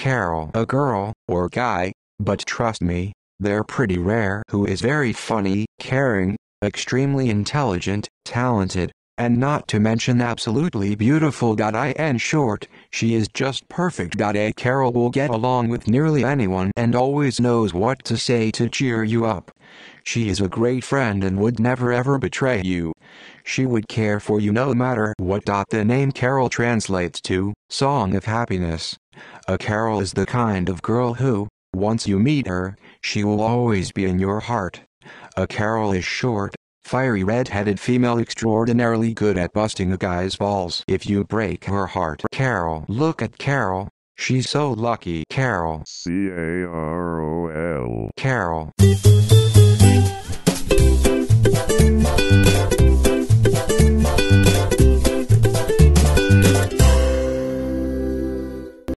Carol a girl, or guy, but trust me, they're pretty rare, who is very funny, caring, extremely intelligent, talented, and not to mention absolutely beautiful. In short, she is just perfect. A Carol will get along with nearly anyone and always knows what to say to cheer you up. She is a great friend and would never ever betray you. She would care for you no matter what. The name Carol translates to Song of Happiness. A Carol is the kind of girl who, once you meet her, she will always be in your heart. A Carol is short, fiery red-headed female, extraordinarily good at busting a guy's balls if you break her heart. Carol. Look at Carol. She's so lucky. Carol. Carol.